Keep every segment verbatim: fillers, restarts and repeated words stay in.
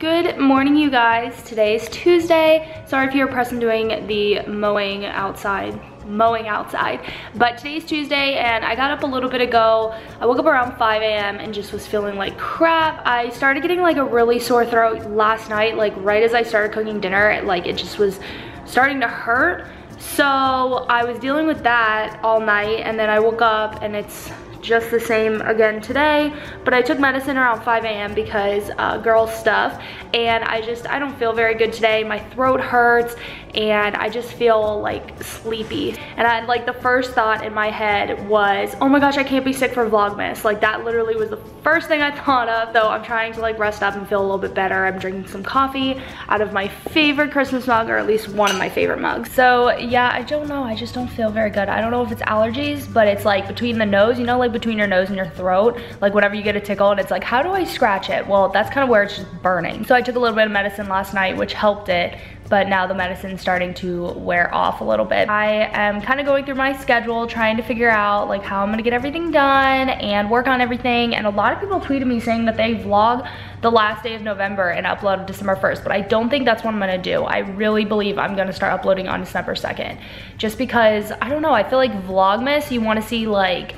Good morning, you guys. Today is Tuesday. Sorry if you're pressing doing the mowing outside. Mowing outside. But today's Tuesday and I got up a little bit ago. I woke up around five A M and just was feeling like crap. I started getting like a really sore throat last night, like right as I started cooking dinner. It, like it just was starting to hurt. So I was dealing with that all night and then I woke up and it's just the same again today, but I took medicine around five A M because uh, girl stuff, and I just, I don't feel very good today. My throat hurts and I just feel like sleepy. And I like the first thought in my head was, oh my gosh, I can't be sick for Vlogmas. Like that literally was the first thing I thought of, though I'm trying to like rest up and feel a little bit better. I'm drinking some coffee out of my favorite Christmas mug, or at least one of my favorite mugs. So yeah, I don't know. I just don't feel very good. I don't know if it's allergies, but it's like between the nose, you know, like between your nose and your throat, like whenever you get a tickle and it's like, how do I scratch it? Well, that's kind of where it's just burning. So I took a little bit of medicine last night, which helped it, but now the medicine's starting to wear off a little bit. I am kind of going through my schedule, trying to figure out like how I'm gonna get everything done and work on everything. And a lot of people tweeted me saying that they vlog the last day of November and upload December first, but I don't think that's what I'm gonna do. I really believe I'm gonna start uploading on December second, just because, I don't know, I feel like Vlogmas, you wanna see like,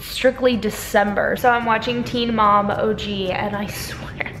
strictly December. So I'm watching Teen Mom O G and I swear,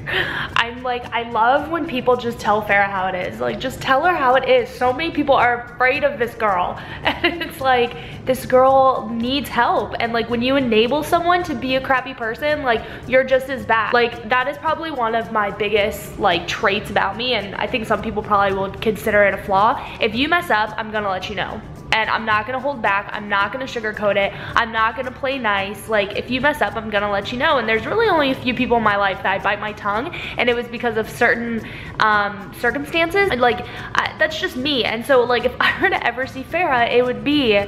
I'm like, I love when people just tell Farrah how it is. Like, just tell her how it is. So many people are afraid of this girl. And it's like, this girl needs help. And like, when you enable someone to be a crappy person, like, you're just as bad. Like, that is probably one of my biggest like traits about me. And I think some people probably will consider it a flaw. If you mess up, I'm gonna let you know. And I'm not gonna hold back, I'm not gonna sugarcoat it, I'm not gonna play nice. Like, if you mess up, I'm gonna let you know. And there's really only a few people in my life that I bite my tongue, and it was because of certain um, circumstances. And like, I, that's just me. And so like, if I were to ever see Farrah, it would be,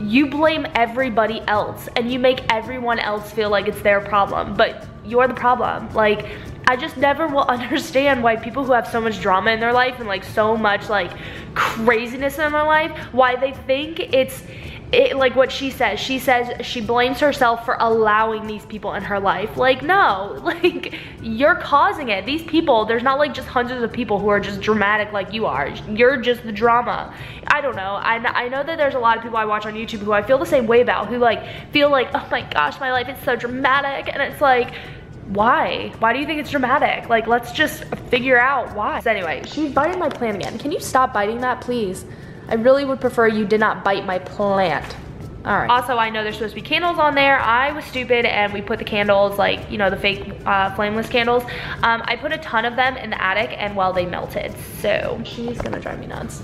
you blame everybody else, and you make everyone else feel like it's their problem, but you're the problem. Like, I just never will understand why people who have so much drama in their life and like so much like craziness in their life, why they think it's it, like what she says. She says she blames herself for allowing these people in her life. Like, no, like you're causing it. These people, there's not like just hundreds of people who are just dramatic like you are. You're just the drama. I don't know. I, I know that there's a lot of people I watch on YouTube who I feel the same way about, who like feel like, oh my gosh, my life is so dramatic. And it's like, why? Why do you think it's dramatic? Like, let's just figure out why. So anyway, she's biting my plant again. Can you stop biting that, please? I really would prefer you did not bite my plant. All right. Also, I know there's supposed to be candles on there. I was stupid and we put the candles, like, you know, the fake uh, flameless candles. Um, I put a ton of them in the attic and, well, they melted. So she's gonna drive me nuts.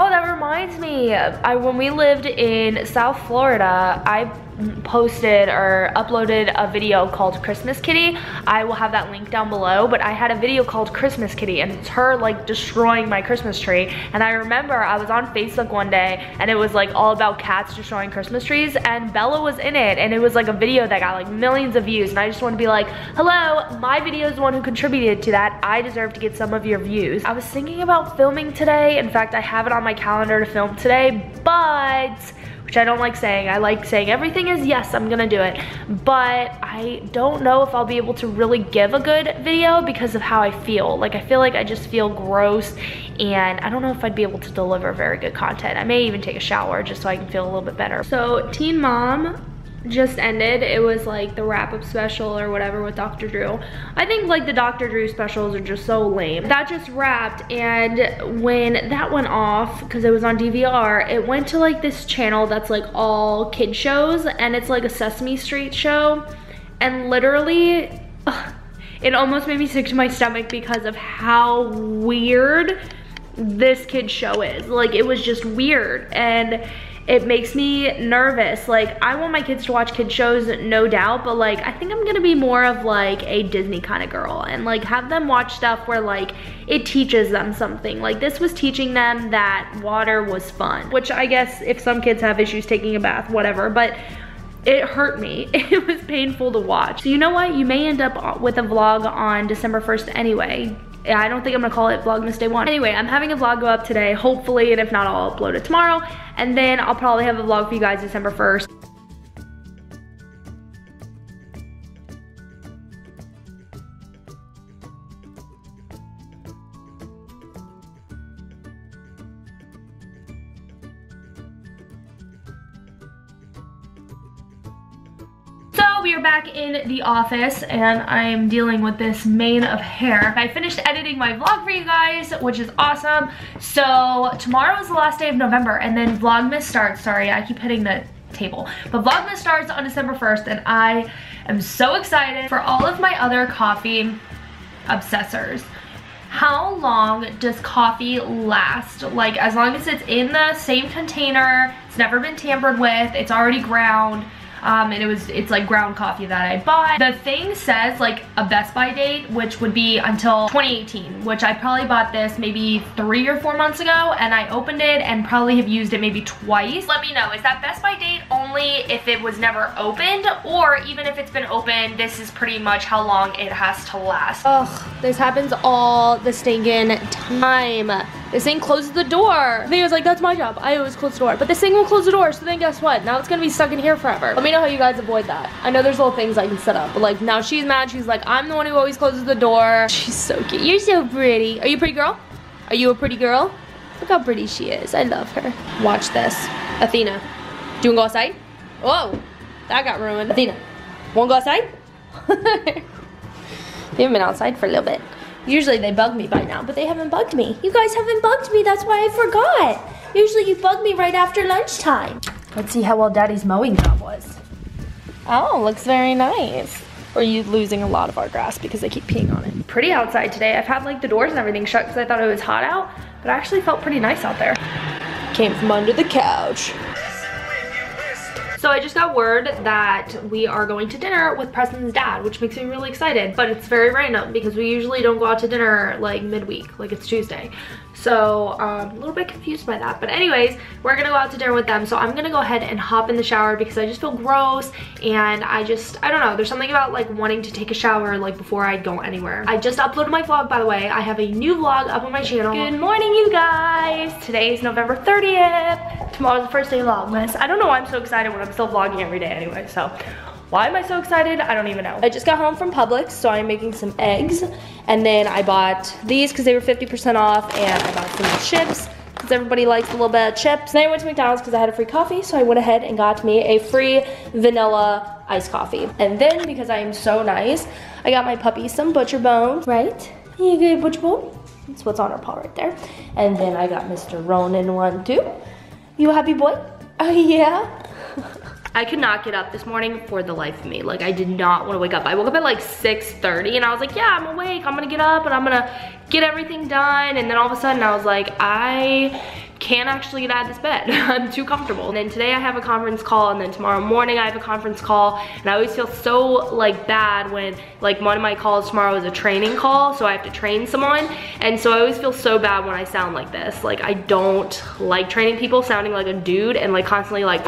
Oh, that reminds me. I, when we lived in South Florida, I posted or uploaded a video called Christmas Kitty. I will have that link down below, but I had a video called Christmas Kitty and it's her like destroying my Christmas tree. And I remember I was on Facebook one day and it was like all about cats destroying Christmas trees, and Bella was in it, and it was like a video that got like millions of views. And I just want to be like, hello, my video is the one who contributed to that. I deserve to get some of your views. I was thinking about filming today. In fact, I have it on my calendar to film today, but which I don't like saying. I like saying everything is yes, I'm gonna do it. But I don't know if I'll be able to really give a good video because of how I feel. Like, I feel like I just feel gross and I don't know if I'd be able to deliver very good content. I may even take a shower just so I can feel a little bit better. So Teen Mom just ended. It was like the wrap-up special or whatever with Doctor Drew. I think like the Doctor Drew specials are just so lame. That just wrapped, and when that went off, because it was on D V R, it went to like this channel that's like all kid shows, and it's like a Sesame Street show, and literally ugh, it almost made me sick to my stomach because of how weird this kid show is. Like, it was just weird and it makes me nervous. Like, I want my kids to watch kid shows, no doubt, but like, I think I'm gonna be more of like a Disney kind of girl and like have them watch stuff where like it teaches them something. Like, this was teaching them that water was fun, which I guess if some kids have issues taking a bath, whatever, but it hurt me. It was painful to watch. So you know what? You may end up with a vlog on December first anyway. I don't think I'm gonna call it Vlogmas Day One. Anyway, I'm having a vlog go up today, hopefully, and if not, I'll upload it tomorrow. And then I'll probably have a vlog for you guys December first. are back in the office and I am dealing with this mane of hair. I finished editing my vlog for you guys, which is awesome. So tomorrow is the last day of November and then Vlogmas starts. Sorry, I keep hitting the table. But Vlogmas starts on December first and I am so excited for all of my other coffee obsessors. How long does coffee last? Like, as long as it's in the same container, it's never been tampered with, it's already ground. Um, and it was, it's like ground coffee that I bought. The thing says like a Best Buy date, which would be until twenty eighteen, which I probably bought this maybe three or four months ago and I opened it and probably have used it maybe twice. Let me know, is that Best Buy date only if it was never opened, or even if it's been opened, this is pretty much how long it has to last. Ugh, this happens all the stinking time. This thing closes the door. They was like, that's my job. I always close the door. But this thing will close the door, so then guess what? Now it's gonna be stuck in here forever. Let me know how you guys avoid that. I know there's little things I can set up, but like now she's mad. She's like, I'm the one who always closes the door. She's so cute. You're so pretty. Are you a pretty girl? Are you a pretty girl? Look how pretty she is. I love her. Watch this. Athena. Do you wanna go outside? Whoa, that got ruined. Athena, wanna go outside? They haven't been outside for a little bit. Usually they bug me by now, but they haven't bugged me. You guys haven't bugged me, that's why I forgot. Usually you bug me right after lunchtime. Let's see how well Daddy's mowing job was. Oh, looks very nice. Or are you losing a lot of our grass because they keep peeing on it? Pretty outside today. I've had like the doors and everything shut because I thought it was hot out, but I actually felt pretty nice out there. Came from under the couch. So I just got word that we are going to dinner with Preston's dad, which makes me really excited, but it's very random because we usually don't go out to dinner like midweek, like it's Tuesday. So I'm um, a little bit confused by that. But anyways, we're gonna go out to dinner with them. So I'm gonna go ahead and hop in the shower because I just feel gross. And I just, I don't know, there's something about like wanting to take a shower like before I go anywhere. I just uploaded my vlog, by the way. I have a new vlog up on my channel. Good morning, you guys. Today is November thirtieth. Tomorrow's the first day of Vlogmas. I don't know why I'm so excited when I'm still vlogging every day anyway, so. Why am I so excited? I don't even know. I just got home from Publix, so I'm making some eggs. And then I bought these because they were fifty percent off, and I bought some chips because everybody likes a little bit of chips. Then I went to McDonald's because I had a free coffee, so I went ahead and got me a free vanilla iced coffee. And then, because I am so nice, I got my puppy some Butcher Bones, right? You good, Butcher Bone? That's what's on her paw right there. And then I got Mister Ronan one too. You a happy boy? Oh, yeah. I could not get up this morning for the life of me. Like, I did not want to wake up. I woke up at like six thirty and I was like, yeah, I'm awake. I'm gonna get up and I'm gonna get everything done. And then all of a sudden I was like, I can't actually get out of this bed. I'm too comfortable. And then today I have a conference call, and then tomorrow morning I have a conference call. And I always feel so like bad when like one of my calls tomorrow is a training call, so I have to train someone. And so I always feel so bad when I sound like this. Like, I don't like training people sounding like a dude and like constantly like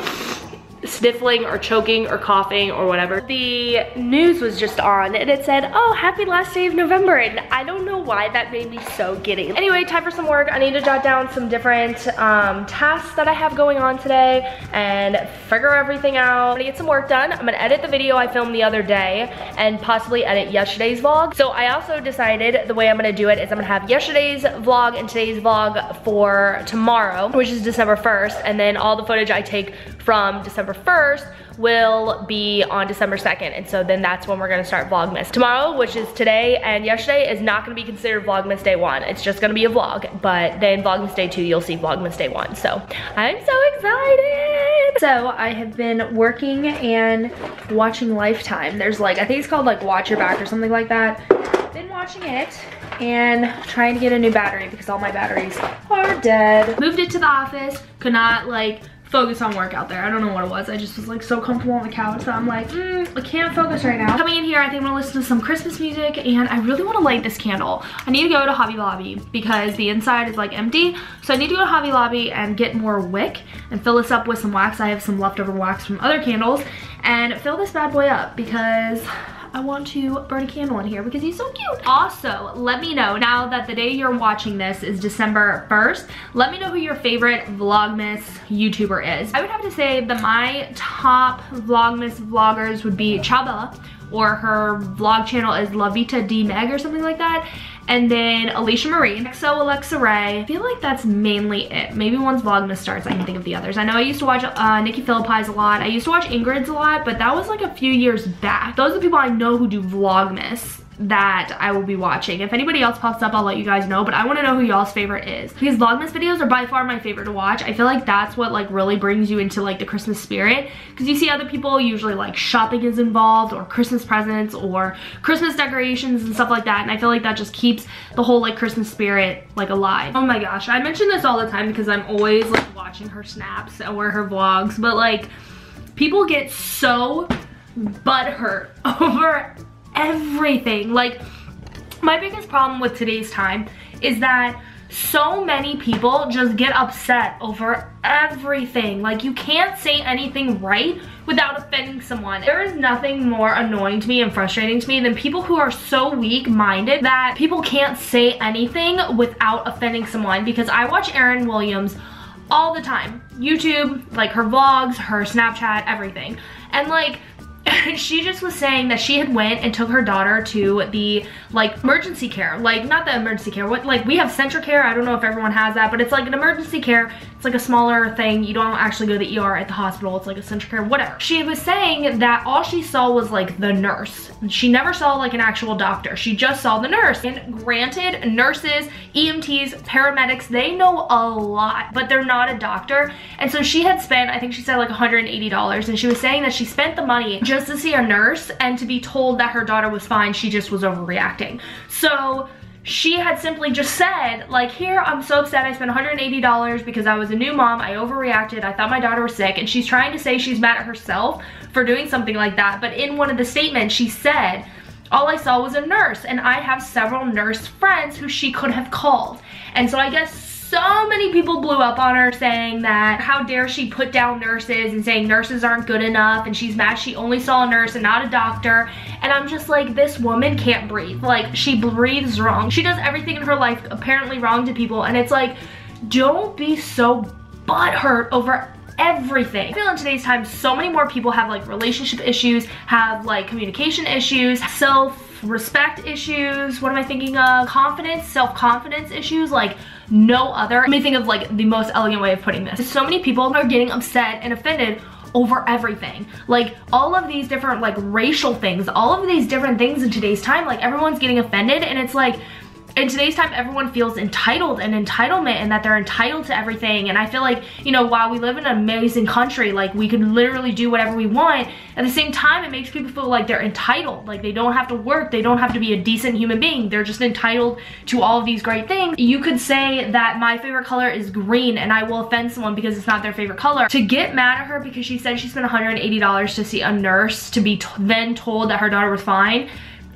sniffling or choking or coughing or whatever. The news was just on and it said, oh, happy last day of November, and I don't know why that made me so giddy. Anyway, time for some work. I need to jot down some different um, tasks that I have going on today and figure everything out. I'm gonna get some work done. I'm gonna edit the video I filmed the other day and possibly edit yesterday's vlog. So I also decided the way I'm gonna do it is I'm gonna have yesterday's vlog and today's vlog for tomorrow, which is December first, and then all the footage I take from December first will be on December second, and so then that's when we're gonna start Vlogmas. Tomorrow, which is today and yesterday, is not gonna be considered Vlogmas day one. It's just gonna be a vlog, but then Vlogmas day two, you'll see Vlogmas day one. So I'm so excited. So I have been working and watching Lifetime. There's like, I think it's called like Watch Your Back or something like that. Been watching it and trying to get a new battery because all my batteries are dead. Moved it to the office, could not like focus on work out there. I don't know what it was. I just was like so comfortable on the couch that I'm like, mm, I can't focus right now. Coming in here, I think I'm gonna listen to some Christmas music, and I really wanna light this candle. I need to go to Hobby Lobby because the inside is like empty. So I need to go to Hobby Lobby and get more wick and fill this up with some wax. I have some leftover wax from other candles, and fill this bad boy up because I want to burn a candle in here because he's so cute. Also, let me know, now that the day you're watching this is December first, let me know who your favorite Vlogmas YouTuber is. I would have to say that my top Vlogmas vloggers would be Chabella, or her vlog channel is Lavita D Meg or something like that, and then Alicia Marie, X O Alexa Ray. I feel like that's mainly it. Maybe once Vlogmas starts, I can think of the others. I know I used to watch uh, Nikki Phillippi's a lot. I used to watch Ingrid's a lot, but that was like a few years back. Those are the people I know who do Vlogmas that I will be watching. If anybody else pops up, I'll let you guys know, but I want to know who y'all's favorite is, because Vlogmas videos are by far my favorite to watch. I feel like that's what like really brings you into like the Christmas spirit, because you see other people, usually like shopping is involved, or Christmas presents, or Christmas decorations and stuff like that, and I feel like that just keeps the whole like Christmas spirit like alive. Oh my gosh, I mention this all the time because I'm always like watching her snaps or her vlogs, but like people get so butthurt over everything. Like, my biggest problem with today's time is that so many people just get upset over everything. Like, you can't say anything right without offending someone. There is nothing more annoying to me and frustrating to me than people who are so weak-minded that people can't say anything without offending someone, because I watch Aaron Williams all the time. YouTube, like her vlogs, her Snapchat, everything. And like, she just was saying that she had went and took her daughter to the like emergency care, like not the emergency care, what, like we have Centricare, I don't know if everyone has that, but it's like an emergency care, it's like a smaller thing, you don't actually go to the E R at the hospital, it's like a Centricare, whatever. She was saying that all she saw was like the nurse. She never saw like an actual doctor, she just saw the nurse. And granted, nurses, E M Ts, paramedics, they know a lot, but they're not a doctor. And so she had spent, I think she said like one hundred eighty dollars, and she was saying that she spent the money just to see a nurse, and to be told that her daughter was fine, she just was overreacting. So she had simply just said, like, here, I'm so upset, I spent one hundred eighty dollars because I was a new mom, I overreacted, I thought my daughter was sick. And she's trying to say she's mad at herself for doing something like that, but in one of the statements she said, all I saw was a nurse, and I have several nurse friends who she could have called. And so I guess so many people blew up on her, saying that how dare she put down nurses and saying nurses aren't good enough, and she's mad she only saw a nurse and not a doctor. And I'm just like, this woman can't breathe. Like, she breathes wrong. She does everything in her life apparently wrong to people, and it's like, don't be so butthurt over everything. I feel in today's time so many more people have like relationship issues, have like communication issues, self-respect issues, what am I thinking of? Confidence, self-confidence issues, like no other. Let me think of like the most elegant way of putting this. So many people are getting upset and offended over everything. Like all of these different like racial things, all of these different things in today's time, like everyone's getting offended, and it's like, in today's time, everyone feels entitled and entitlement, and that they're entitled to everything. And I feel like, you know, while we live in an amazing country, like we can literally do whatever we want, at the same time it makes people feel like they're entitled, like they don't have to work, they don't have to be a decent human being, they're just entitled to all of these great things. You could say that my favorite color is green, and I will offend someone because it's not their favorite color. To get mad at her because she said she spent one hundred eighty dollars to see a nurse, to be t- then told that her daughter was fine,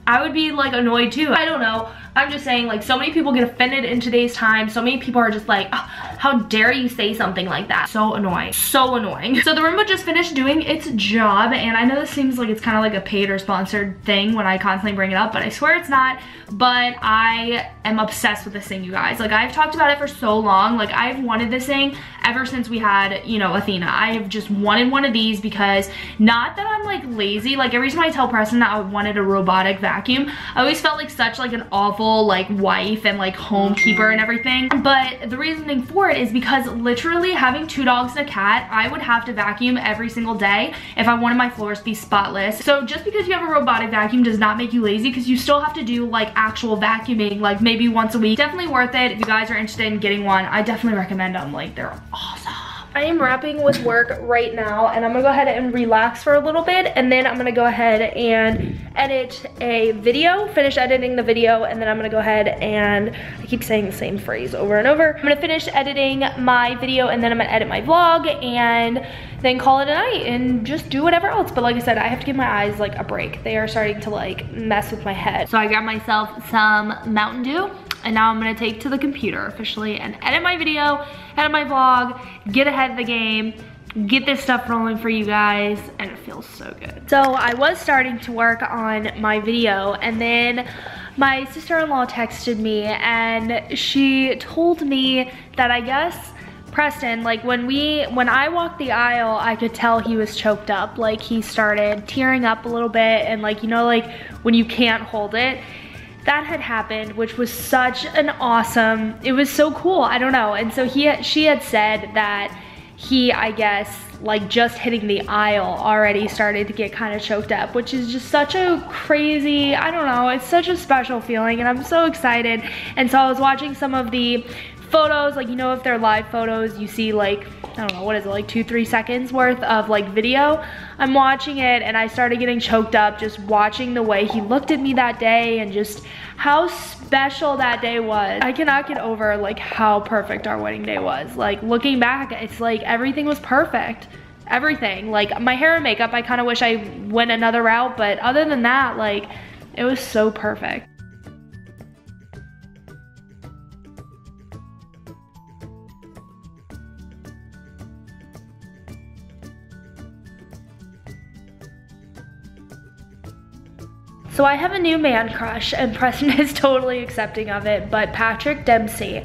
I would be like annoyed too. I don't know, I'm just saying, like, so many people get offended in today's time. So many people are just like, oh, how dare you say something like that? So annoying, so annoying. So the Roomba just finished doing its job, and I know this seems like it's kind of like a paid or sponsored thing when I constantly bring it up, but I swear it's not. But I am obsessed with this thing, you guys. Like, I've talked about it for so long. Like, I've wanted this thing ever since we had, you know, Athena. I have just wanted one of these, because not that I'm like lazy. Like, every time I tell Preston that I wanted a robotic vacuum, I always felt like such like an awful like wife and like homekeeper and everything. But the reasoning for it is because literally having two dogs and a cat, I would have to vacuum every single day if I wanted my floors to be spotless. So just because you have a robotic vacuum does not make you lazy, because you still have to do like actual vacuuming, like maybe once a week. Definitely worth it. If you guys are interested in getting one, I definitely recommend them. Like, they're awesome. I am wrapping with work right now, and I'm gonna go ahead and relax for a little bit, and then I'm gonna go ahead and edit a video, finish editing the video, and then I'm gonna go ahead and, I keep saying the same phrase over and over, I'm gonna finish editing my video, and then I'm gonna edit my vlog, and then call it a night and just do whatever else. But like I said, I have to give my eyes like a break. They are starting to like mess with my head. So I grabbed myself some Mountain Dew, and now I'm gonna take to the computer officially and edit my video, edit my vlog, get ahead of the game, get this stuff rolling for you guys, and it feels so good. So I was starting to work on my video, and then my sister-in-law texted me, and she told me that I guess Preston, like when we, when I walked the aisle, I could tell he was choked up. Like, he started tearing up a little bit, and like, you know, like when you can't hold it. that had happened, which was such an awesome, it was so cool, I don't know. And so he, she had said that he, I guess, like just hitting the aisle already started to get kind of choked up, which is just such a crazy, I don't know, it's such a special feeling and I'm so excited. And so I was watching some of the photos, like, you know, if they're live photos, you see like, I don't know, what is it, like two, three seconds worth of like video. I'm watching it and I started getting choked up just watching the way he looked at me that day and just how special that day was. I cannot get over like how perfect our wedding day was. Like looking back, it's like everything was perfect. Everything, like my hair and makeup, I kind of wish I went another route, but other than that, like it was so perfect. So I have a new man crush and Preston is totally accepting of it, but Patrick Dempsey,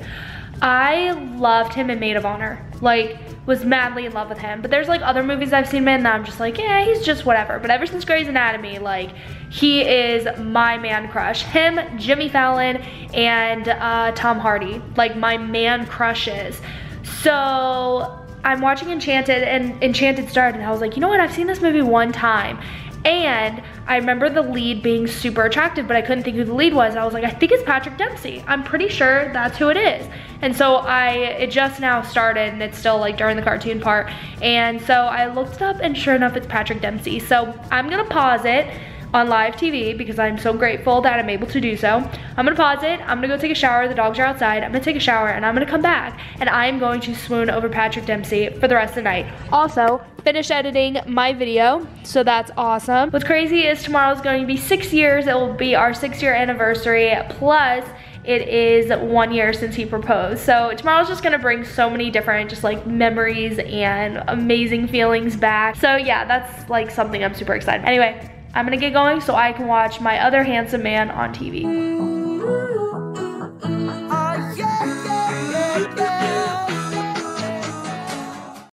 I loved him in Maid of Honor. Like, was madly in love with him. But there's like other movies I've seen him in that I'm just like, yeah, he's just whatever. But ever since Grey's Anatomy, like, he is my man crush. Him, Jimmy Fallon, and uh, Tom Hardy, like my man crushes. So I'm watching Enchanted and Enchanted started and I was like, you know what, I've seen this movie one time. And I remember the lead being super attractive, but I couldn't think who the lead was. And I was like, I think it's Patrick Dempsey. I'm pretty sure that's who it is. And so I, it just now started and it's still like during the cartoon part. And so I looked it up and sure enough, it's Patrick Dempsey. So I'm gonna pause it on live T V because I'm so grateful that I'm able to do so. I'm gonna pause it, I'm gonna go take a shower, the dogs are outside, I'm gonna take a shower and I'm gonna come back and I'm going to swoon over Patrick Dempsey for the rest of the night. Also, finished editing my video, so that's awesome. What's crazy is tomorrow's going to be six years, it will be our six year anniversary, plus it is one year since he proposed. So tomorrow's just gonna bring so many different just like memories and amazing feelings back. So yeah, that's like something I'm super excited about. Anyway, I'm gonna get going so I can watch my other handsome man on T V.